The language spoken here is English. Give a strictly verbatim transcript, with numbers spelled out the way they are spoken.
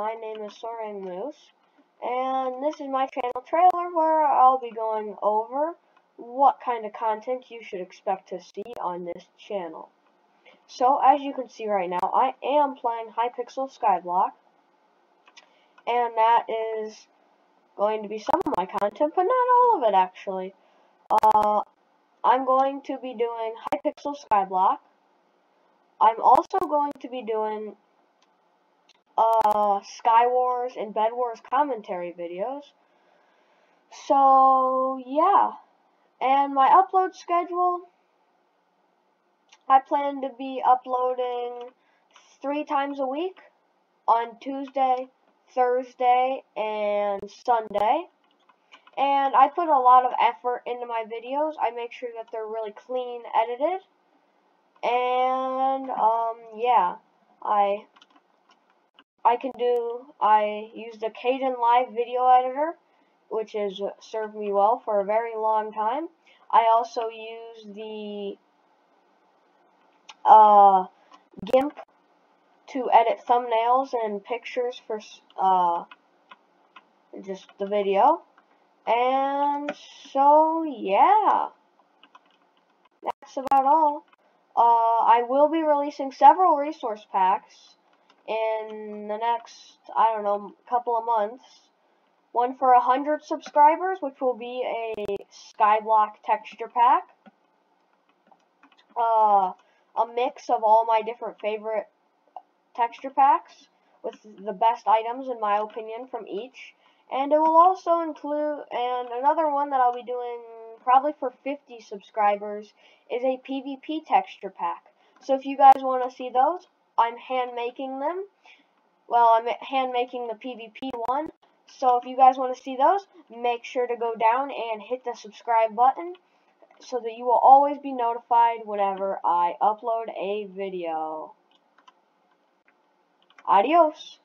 my name is Soaring Moose, and this is my channel trailer where I'll be going over what kind of content you should expect to see on this channel. So, as you can see right now, I am playing Hypixel Skyblock, and that is going to be some of my content, but not all of it, actually. Uh, I'm going to be doing Hypixel Skyblock. I'm also going to be doing uh, Sky Wars and Bed Wars commentary videos. So, yeah. And my upload schedule, I plan to be uploading three times a week on Tuesday, Thursday, and Sunday. And I put a lot of effort into my videos. I make sure that they're really clean edited. And, um, yeah, I, I can do, I use the KdenLive video editor, which has served me well for a very long time. I also use the, uh, GIMP to edit thumbnails and pictures for, uh, just the video. And so, yeah, that's about all. Uh, I will be releasing several resource packs in the next, I don't know, couple of months. One for one hundred subscribers, which will be a Skyblock texture pack. Uh, a mix of all my different favorite texture packs with the best items, in my opinion, from each. And it will also include, and another one that I'll be doing probably for fifty subscribers, is a PvP texture pack. So if you guys want to see those, I'm hand making them. Well, I'm hand making the PvP one. So if you guys want to see those, make sure to go down and hit the subscribe button so that you will always be notified whenever I upload a video. Adios.